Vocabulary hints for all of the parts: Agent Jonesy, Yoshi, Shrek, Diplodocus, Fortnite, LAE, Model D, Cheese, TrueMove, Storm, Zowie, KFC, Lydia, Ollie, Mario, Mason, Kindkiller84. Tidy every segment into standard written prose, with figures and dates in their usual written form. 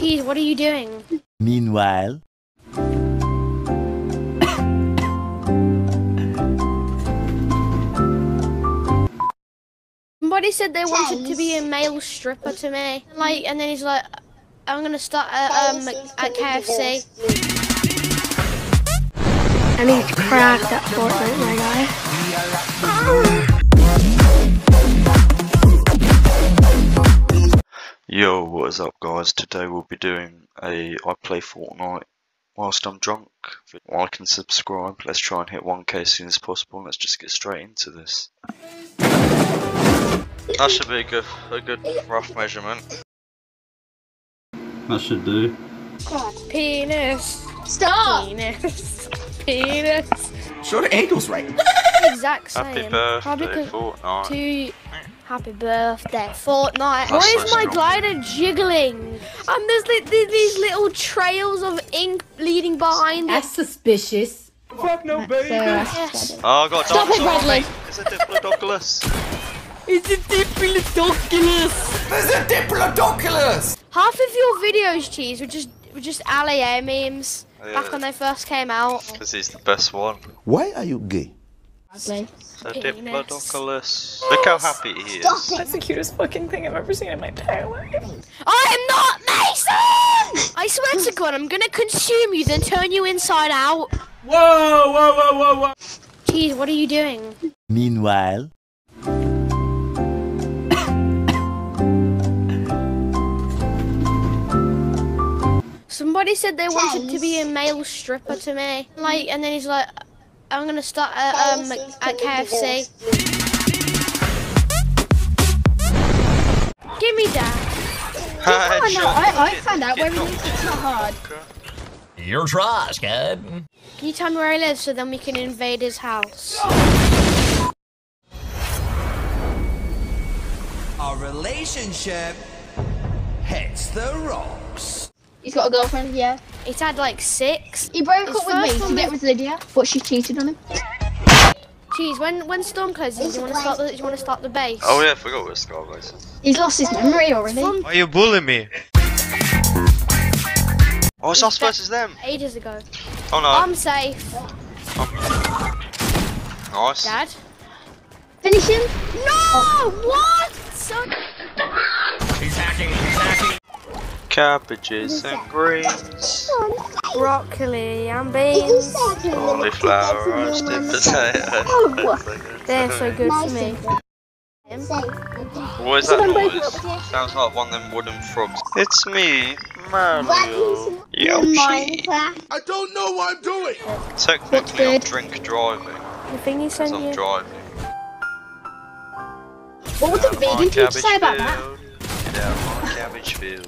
Cheese, what are you doing? Meanwhile... Somebody said they wanted to be a male stripper to me. Like, and then he's like, I'm gonna start at KFC. I need to crack that Fortnite, my guy. Yo, what is up, guys? Today we'll be doing a I play Fortnite whilst I'm drunk. Like and subscribe. Let's try and hit 1K as soon as possible. Let's just get straight into this. That should be a good rough measurement. That should do. Penis. Stop. Penis. Penis. Sure, the angle's right. Exact same. Happy birthday, Fortnite. Happy birthday, Fortnite. Why is my glider jiggling? And there's these little trails of ink leading behind. That's suspicious. Fuck no, baby. Yes. Oh, I got Stop it, Bradley. It's a Diplodocus. It's a Diplodocus! There's a Diplodocus! Half of your videos, Cheese, were just LAE memes back when they first came out. Because he's the best one. Why are you gay? It's a Diplodocus. Look how happy he is. Stop. That's the cutest fucking thing I've ever seen in my entire life. I am not Mason! I swear to God, I'm gonna consume you, then turn you inside out. Whoa, whoa, whoa, whoa, whoa. Cheese, what are you doing? Meanwhile... Somebody said they wanted to be a male stripper to me. Like, and then he's like, I'm gonna start at KFC. Give me that. I found out where we live. It's not hard. You're trash, kid. Can you tell me where I live so then we can invade his house? Our relationship hits the rocks. He's got a girlfriend, yeah. He's had like 6. He broke up with me to get with Lydia, but she cheated on him. Jeez, when Storm closes, do you want to start the base? Oh yeah, I forgot we're Scarface. He's lost his memory already. Are you bullying me? Oh, it's us versus them. Ages ago. Oh no. I'm safe. Nice. Dad. Finish him. No! Oh. What? So he's hacking. He's hacking. Cabbages and greens, broccoli and beans, cauliflower, roasted potatoes. They're so good for me. What is that noise? Sounds like one of them wooden frogs. It's me, Mario. Yoshi. I don't know what I'm doing. Technically, I'm drink driving. The thing is, I'm driving. What would the vegan people say about that? Get out of my cabbage field.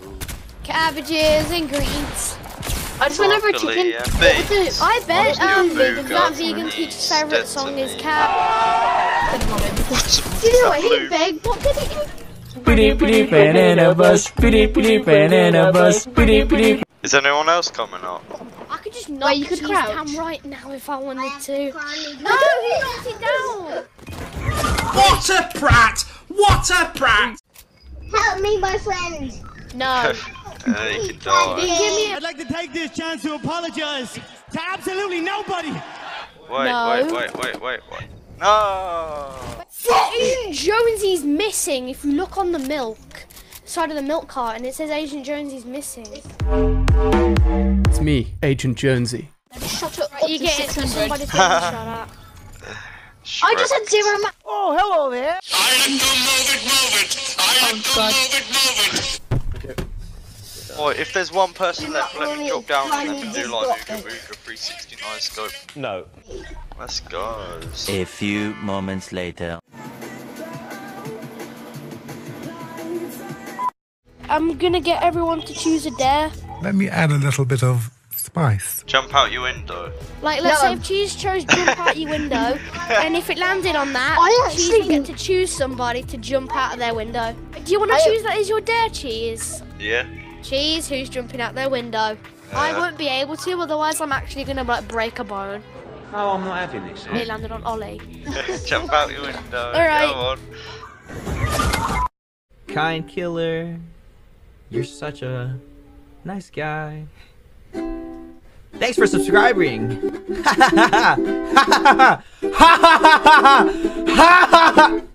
Cabbages and greens. I just went over a chicken. I bet that vegan teacher's favourite song is Cab. Do you know what he begged? What did he do? Pretty pretty banana bus. Pretty pretty banana bus. Pretty pretty. Is anyone else coming up? I could just knock his cam right now if I wanted to. No, he knocked it down. What a prat! What a prat! Help me, my friend. No. Hey, I'd like to take this chance to apologize to absolutely nobody. Wait. No. Agent Jonesy's missing. If you look on the side of the milk cart, and it says Agent Jonesy's missing. It's me, Agent Jonesy. Shut up! Right, you get it. Somebody shut up. Shrek. I just had 0 ma- Oh, hello there. I like to move it. I like to move it. Oh, if there's one person left, let me drop down and let me do like Ooga 369 scope. No. Let's go. A few moments later. I'm gonna get everyone to choose a dare. Let me add a little bit of spice. Jump out your window. Like, let's say if Cheese chose jump out your window, and if it landed on that, Cheese would get to choose somebody to jump out of their window. Do you want to choose that as your dare, Cheese? Yeah. Cheese, who's jumping out their window? I won't be able to, otherwise I'm actually gonna like break a bone. Oh, I'm not having this. It landed on Ollie. Jump out your window. All right. Go on. Kind killer, you're such a Nice guy. Thanks for subscribing. Ha ha ha ha ha ha ha ha ha ha ha ha ha ha.